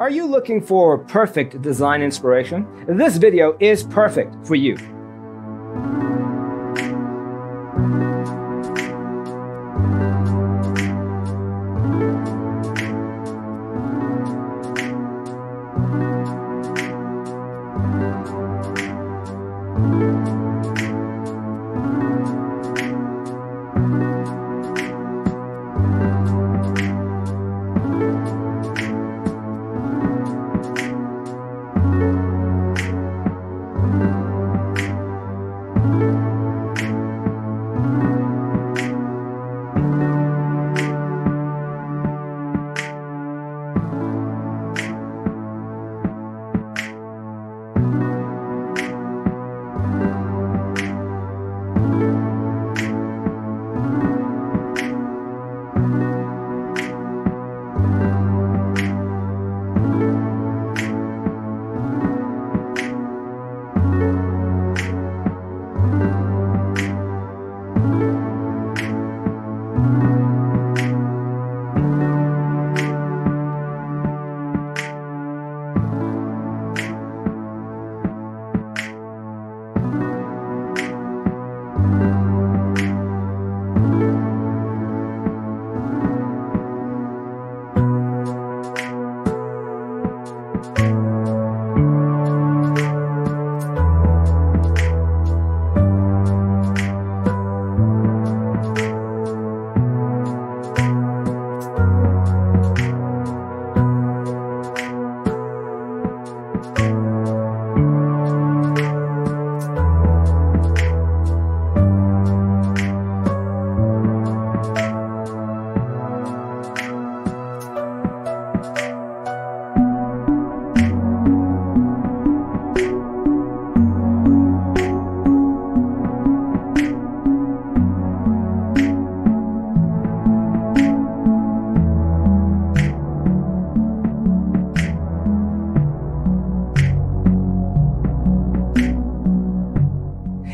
Are you looking for perfect design inspiration? This video is perfect for you.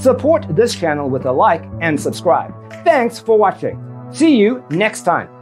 Support this channel with a like and subscribe. Thanks for watching. See you next time.